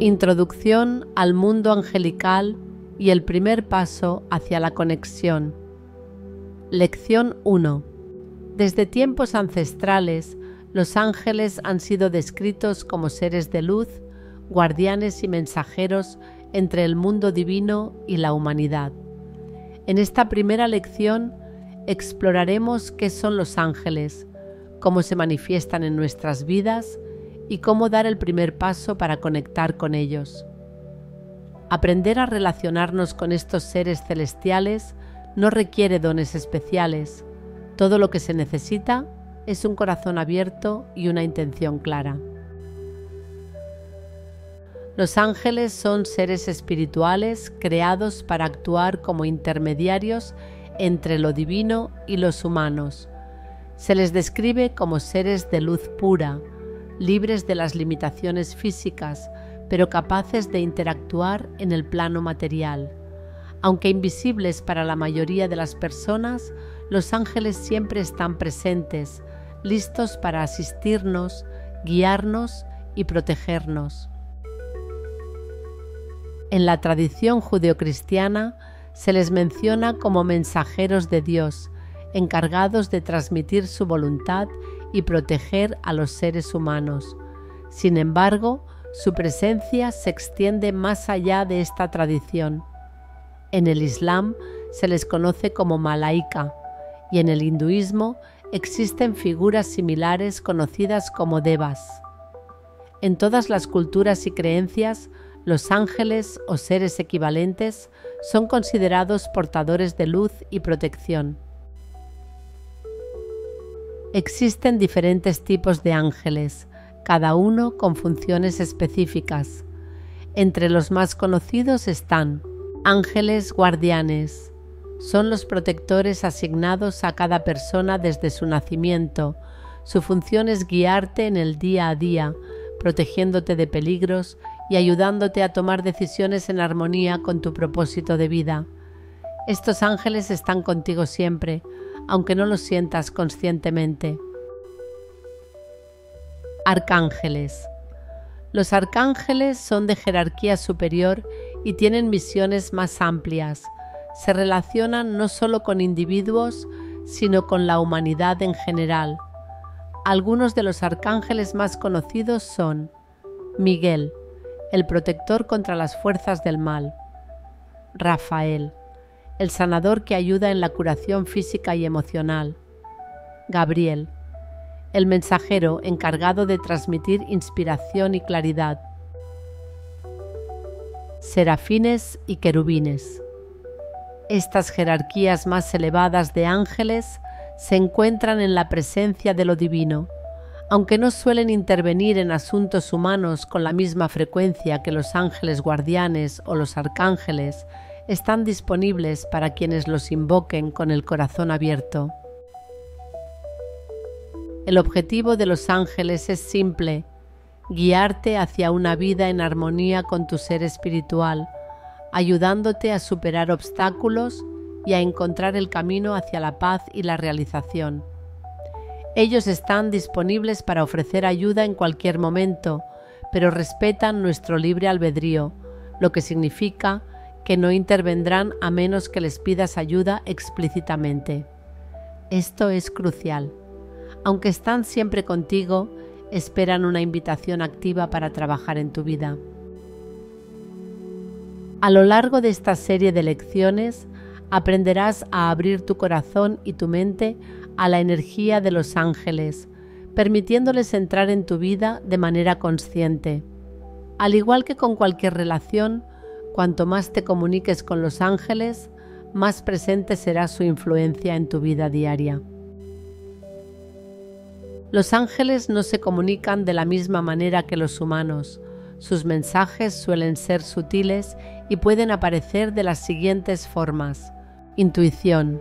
Introducción al mundo angelical y el primer paso hacia la conexión. Lección 1. Desde tiempos ancestrales, los ángeles han sido descritos como seres de luz, guardianes y mensajeros entre el mundo divino y la humanidad. En esta primera lección exploraremos qué son los ángeles, cómo se manifiestan en nuestras vidas y cómo dar el primer paso para conectar con ellos. Aprender a relacionarnos con estos seres celestiales no requiere dones especiales. Todo lo que se necesita es un corazón abierto y una intención clara. Los ángeles son seres espirituales creados para actuar como intermediarios entre lo divino y los humanos. Se les describe como seres de luz pura, libres de las limitaciones físicas, pero capaces de interactuar en el plano material. Aunque invisibles para la mayoría de las personas, los ángeles siempre están presentes, listos para asistirnos, guiarnos y protegernos. En la tradición judeocristiana se les menciona como mensajeros de Dios, encargados de transmitir su voluntad y proteger a los seres humanos. Sin embargo, su presencia se extiende más allá de esta tradición. En el Islam se les conoce como malaika y en el hinduismo existen figuras similares conocidas como devas. En todas las culturas y creencias, los ángeles o seres equivalentes son considerados portadores de luz y protección. Existen diferentes tipos de ángeles, cada uno con funciones específicas. Entre los más conocidos están ángeles guardianes. Son los protectores asignados a cada persona desde su nacimiento. Su función es guiarte en el día a día, protegiéndote de peligros y ayudándote a tomar decisiones en armonía con tu propósito de vida. Estos ángeles están contigo siempre, aunque no lo sientas conscientemente. Arcángeles. Los arcángeles son de jerarquía superior y tienen misiones más amplias. Se relacionan no solo con individuos, sino con la humanidad en general. Algunos de los arcángeles más conocidos son Miguel, el protector contra las fuerzas del mal; Rafael, el sanador que ayuda en la curación física y emocional; Gabriel, el mensajero encargado de transmitir inspiración y claridad; serafines y querubines. Estas jerarquías más elevadas de ángeles se encuentran en la presencia de lo divino. Aunque no suelen intervenir en asuntos humanos con la misma frecuencia que los ángeles guardianes o los arcángeles, están disponibles para quienes los invoquen con el corazón abierto. El objetivo de los ángeles es simple: guiarte hacia una vida en armonía con tu ser espiritual, ayudándote a superar obstáculos y a encontrar el camino hacia la paz y la realización. Ellos están disponibles para ofrecer ayuda en cualquier momento, pero respetan nuestro libre albedrío, lo que significa que no intervendrán a menos que les pidas ayuda explícitamente. Esto es crucial. Aunque están siempre contigo, esperan una invitación activa para trabajar en tu vida. A lo largo de esta serie de lecciones, aprenderás a abrir tu corazón y tu mente a la energía de los ángeles, permitiéndoles entrar en tu vida de manera consciente. Al igual que con cualquier relación, cuanto más te comuniques con los ángeles, más presente será su influencia en tu vida diaria. Los ángeles no se comunican de la misma manera que los humanos. Sus mensajes suelen ser sutiles y pueden aparecer de las siguientes formas: intuición,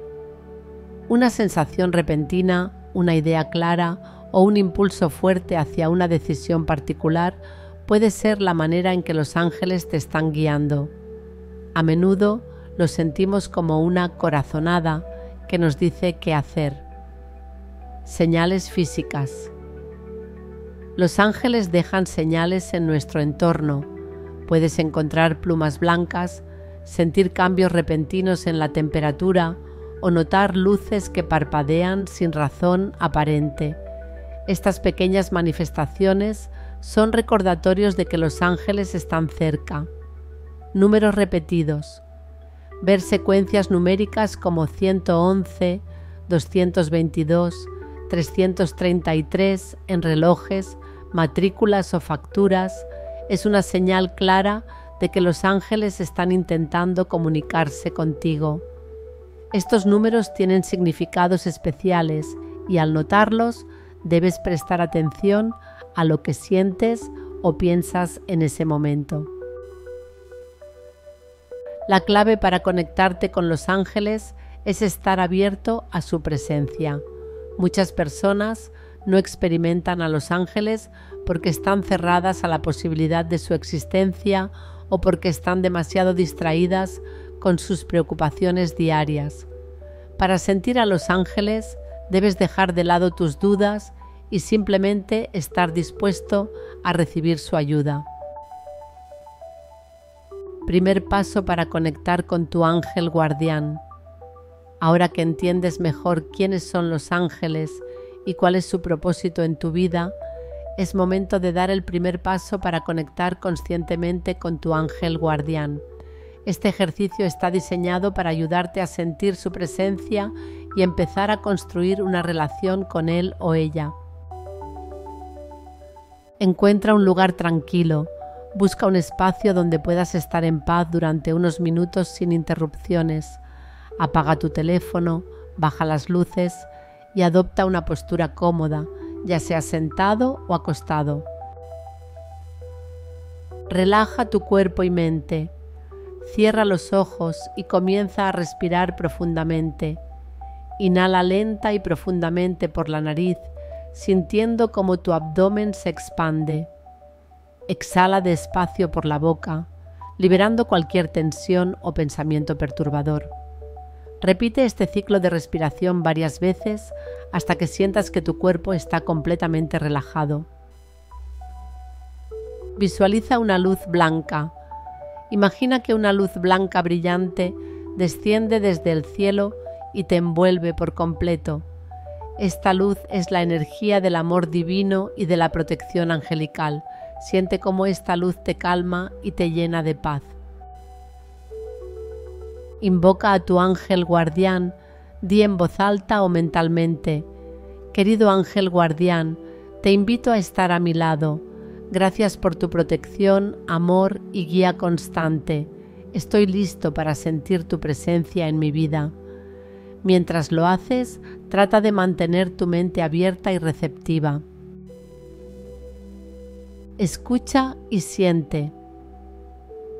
una sensación repentina, una idea clara o un impulso fuerte hacia una decisión particular. Puede ser la manera en que los ángeles te están guiando. A menudo lo sentimos como una corazonada que nos dice qué hacer. Señales físicas. Los ángeles dejan señales en nuestro entorno, Puedes encontrar plumas blancas, sentir cambios repentinos en la temperatura o notar luces que parpadean sin razón aparente. Estas pequeñas manifestaciones son recordatorios de que los ángeles están cerca. Números repetidos. Ver secuencias numéricas como 111, 222, 333 en relojes, matrículas o facturas es una señal clara de que los ángeles están intentando comunicarse contigo. Estos números tienen significados especiales y al notarlos debes prestar atención a lo que sientes o piensas en ese momento. La clave para conectarte con los ángeles es estar abierto a su presencia. Muchas personas no experimentan a los ángeles porque están cerradas a la posibilidad de su existencia o porque están demasiado distraídas con sus preocupaciones diarias. Para sentir a los ángeles, debes dejar de lado tus dudas y simplemente estar dispuesto a recibir su ayuda. Primer paso para conectar con tu ángel guardián. Ahora que entiendes mejor quiénes son los ángeles y cuál es su propósito en tu vida, es momento de dar el primer paso para conectar conscientemente con tu ángel guardián. Este ejercicio está diseñado para ayudarte a sentir su presencia y empezar a construir una relación con él o ella. Encuentra un lugar tranquilo. Busca un espacio donde puedas estar en paz durante unos minutos sin interrupciones. Apaga tu teléfono, baja las luces y adopta una postura cómoda, ya sea sentado o acostado. Relaja tu cuerpo y mente. Cierra los ojos y comienza a respirar profundamente. Inhala lenta y profundamente por la nariz, sintiendo cómo tu abdomen se expande. Exhala despacio por la boca, liberando cualquier tensión o pensamiento perturbador. Repite este ciclo de respiración varias veces hasta que sientas que tu cuerpo está completamente relajado. Visualiza una luz blanca. Imagina que una luz blanca brillante desciende desde el cielo y te envuelve por completo. Esta luz es la energía del amor divino y de la protección angelical. Siente cómo esta luz te calma y te llena de paz. Invoca a tu ángel guardián, di en voz alta o mentalmente: querido ángel guardián, te invito a estar a mi lado. Gracias por tu protección, amor y guía constante. Estoy listo para sentir tu presencia en mi vida. Mientras lo haces, trata de mantener tu mente abierta y receptiva. Escucha y siente.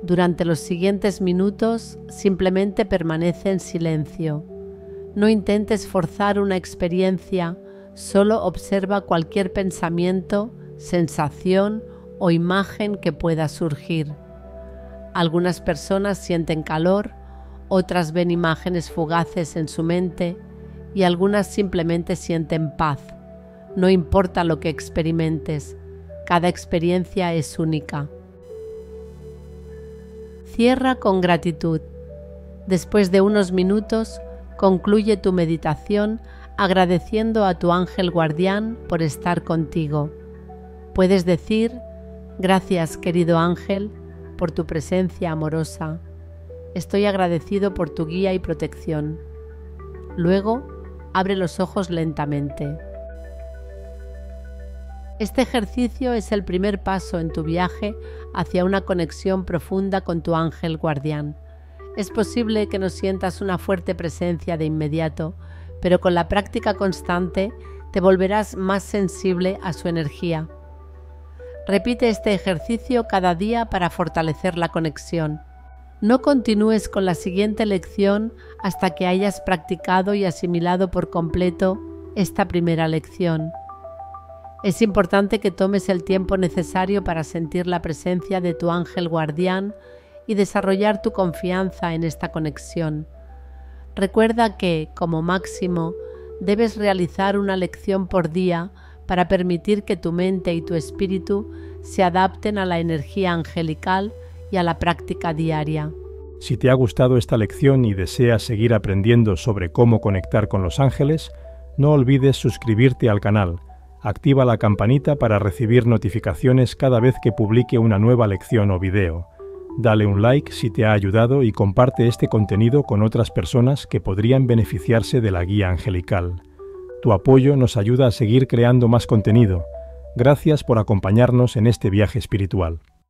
Durante los siguientes minutos, simplemente permanece en silencio. No intentes forzar una experiencia, solo observa cualquier pensamiento, sensación o imagen que pueda surgir. Algunas personas sienten calor, otras ven imágenes fugaces en su mente y algunas simplemente sienten paz. No importa lo que experimentes, cada experiencia es única. Cierra con gratitud. Después de unos minutos, concluye tu meditación agradeciendo a tu ángel guardián por estar contigo. Puedes decir: gracias, querido ángel, por tu presencia amorosa. Estoy agradecido por tu guía y protección. Luego, abre los ojos lentamente. Este ejercicio es el primer paso en tu viaje hacia una conexión profunda con tu ángel guardián. Es posible que no sientas una fuerte presencia de inmediato, pero con la práctica constante te volverás más sensible a su energía. Repite este ejercicio cada día para fortalecer la conexión. No continúes con la siguiente lección hasta que hayas practicado y asimilado por completo esta primera lección. Es importante que tomes el tiempo necesario para sentir la presencia de tu ángel guardián y desarrollar tu confianza en esta conexión. Recuerda que, como máximo, debes realizar una lección por día para permitir que tu mente y tu espíritu se adapten a la energía angelical y a la práctica diaria. Si te ha gustado esta lección y deseas seguir aprendiendo sobre cómo conectar con los ángeles, no olvides suscribirte al canal. Activa la campanita para recibir notificaciones cada vez que publique una nueva lección o video. Dale un like si te ha ayudado y comparte este contenido con otras personas que podrían beneficiarse de la guía angelical. Tu apoyo nos ayuda a seguir creando más contenido. Gracias por acompañarnos en este viaje espiritual.